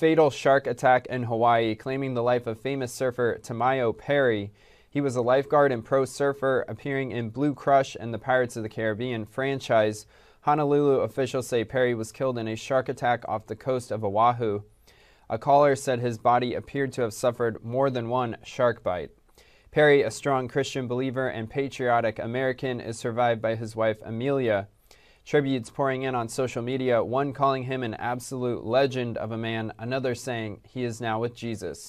fatal shark attack in Hawaii, claiming the life of famous surfer Tamayo Perry. He was a lifeguard and pro surfer appearing in Blue Crush and the Pirates of the Caribbean franchise. Honolulu officials say Perry was killed in a shark attack off the coast of Oahu. A caller said his body appeared to have suffered more than one shark bite. Perry, a strong Christian believer and patriotic American, is survived by his wife Emelia. Tributes pouring in on social media, one calling him an absolute legend of a man, another saying he is now with Jesus.